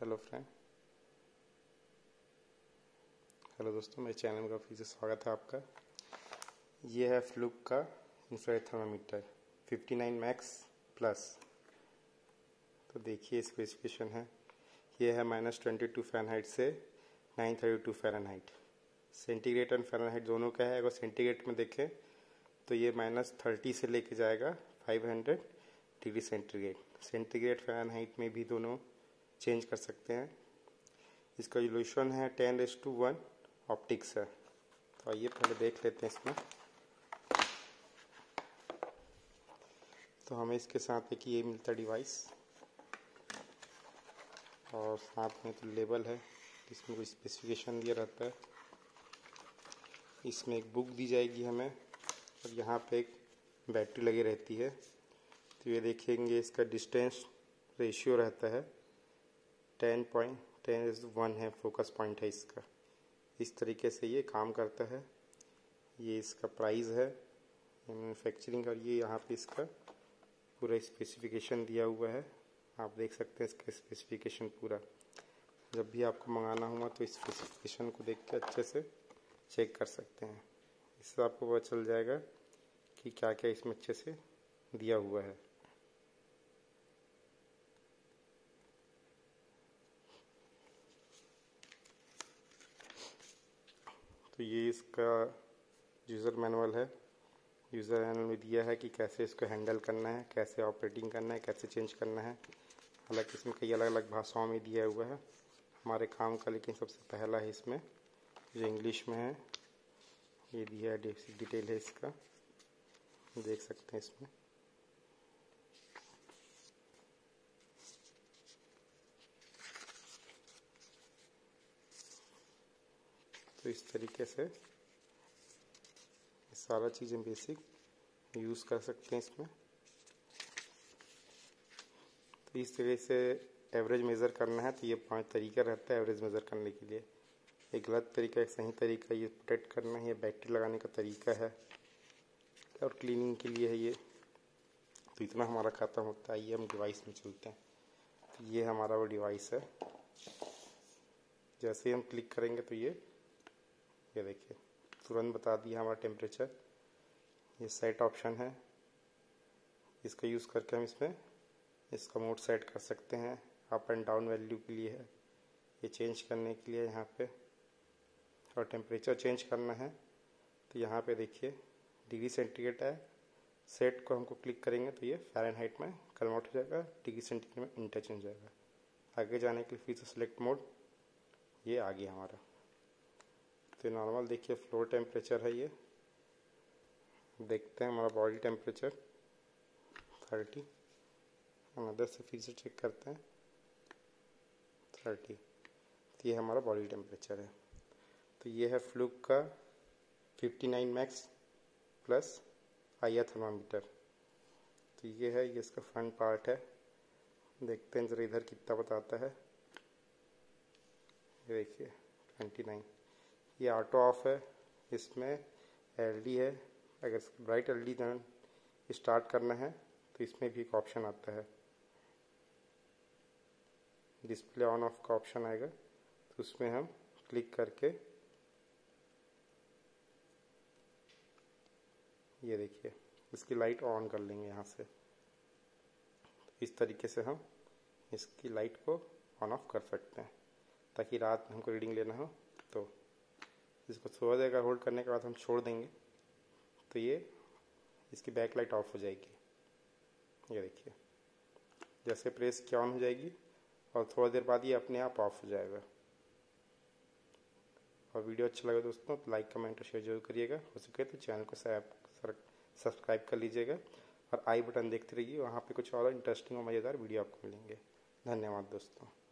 Hello दोस्तों, मेरे channel में काफ़ी से स्वागत है आपका। ये है फ्लूक का इंफ्रारेड थर्मामीटर 59 मैक्स प्लस। तो देखिए स्पेसिफिकेशन है, ये है -22 फ़ारेनहाइट से 932 फ़ारेनहाइट, सेंटीग्रेड और फ़ारेनहाइट दोनों का है। अगर सेंटीग्रेड में देखें तो ये -30 से लेके जाएगा 500 डिग्री सेंटीग्रेड। फ़ारेनहाइट में भी दोनों चेंज कर सकते हैं। इसका रिजोल्यूशन है 10:1 ऑप्टिक्स है। तो आइए पहले देख लेते हैं इसमें। तो हमें इसके साथ एक ये मिलता डिवाइस और साथ में तो लेबल है, इसमें कोई स्पेसिफिकेशन दिया रहता है। इसमें एक बुक दी जाएगी हमें और यहाँ पे एक बैटरी लगी रहती है। तो ये देखेंगे इसका डिस्टेंस रेशियो रहता है 10.10:1 है, फोकस पॉइंट है इसका। इस तरीके से ये काम करता है। ये इसका प्राइस है, मैन्युफैक्चरिंग, और ये यहाँ पे इसका पूरा स्पेसिफिकेशन दिया हुआ है। आप देख सकते हैं इसका स्पेसिफिकेशन पूरा। जब भी आपको मंगाना हुआ तो इस स्पेसिफिकेशन को देख के अच्छे से चेक कर सकते हैं। इससे आपको पता चल जाएगा कि क्या क्या इसमें अच्छे से दिया हुआ है। तो ये इसका यूज़र मैनुअल है। यूज़र मैनुअल में दिया है कि कैसे इसको हैंडल करना है, कैसे ऑपरेटिंग करना है, कैसे चेंज करना है। हालांकि इसमें कई अलग अलग भाषाओं में दिया हुआ है हमारे काम का, लेकिन सबसे पहला है इसमें जो इंग्लिश में है। ये दिया है, डिटेल है इसका, देख सकते हैं इसमें। तो इस तरीके से सारा चीज़ें बेसिक यूज़ कर सकते हैं इसमें। तो इस तरीके से एवरेज मेज़र करना है। तो ये 5 तरीका रहता है एवरेज मेज़र करने के लिए। एक गलत तरीका, एक सही तरीका, ये प्रोटेक्ट करना है, ये बैटरी लगाने का तरीका है, और क्लीनिंग के लिए है ये। तो इतना हमारा ख़त्म होता है। ये हम डिवाइस में चलते हैं। तो ये हमारा वो डिवाइस है। जैसे ही हम क्लिक करेंगे तो ये देखिए तुरंत बता दिया हमारा टेम्परेचर। ये सेट ऑप्शन है, इसका यूज़ करके हम इसमें इसका मोड सेट कर सकते हैं। अप एंड डाउन वैल्यू के लिए है, ये चेंज करने के लिए यहाँ पे। और टेम्परेचर चेंज करना है तो यहाँ पे देखिए डिग्री सेंटीग्रेड है। सेट को हमको क्लिक करेंगे तो ये फ़ारेनहाइट में कन्वर्ट हो जाएगा, डिग्री सेंटीग्रेड में इंटरचेंज हो जाएगा। आगे जाने के लिए फिर से सेलेक्ट मोड, ये आ गया हमारा। तो नॉर्मल देखिए फ्लोर टेम्परेचर है। ये देखते हैं हमारा बॉडी टेम्परेचर 30, हम अदर से फिर से चेक करते हैं 30। तो ये हमारा बॉडी टेम्परेचर है। तो ये है फ्लूक का 59 मैक्स प्लस आईआर थर्मामीटर। तो ये है, ये इसका फ्रंट पार्ट है। देखते हैं जरा इधर कितना बताता है। ये देखिए 29। ये ऑटो ऑफ है, इसमें एलडी है। अगर ब्राइट एलडी स्टार्ट करना है तो इसमें भी एक ऑप्शन आता है, डिस्प्ले ऑन ऑफ का ऑप्शन आएगा। तो उसमें हम क्लिक करके ये देखिए इसकी लाइट ऑन कर लेंगे यहाँ से। इस तरीके से हम इसकी लाइट को ऑन ऑफ कर सकते हैं ताकि रात में हमको रीडिंग लेना हो। तो इसको थोड़ा देर का होल्ड करने के बाद हम छोड़ देंगे तो ये इसकी बैक लाइट ऑफ हो जाएगी। ये देखिए जैसे प्रेस किया ऑन हो जाएगी और थोड़ी देर बाद ये अपने आप ऑफ हो जाएगा। और वीडियो अच्छा लगे दोस्तों तो लाइक, कमेंट और शेयर जरूर करिएगा। हो सके तो चैनल को सब्सक्राइब कर लीजिएगा और आई बटन देखते रहिए। वहाँ पे कुछ और इंटरेस्टिंग और मज़ेदार वीडियो आपको मिलेंगे। धन्यवाद दोस्तों।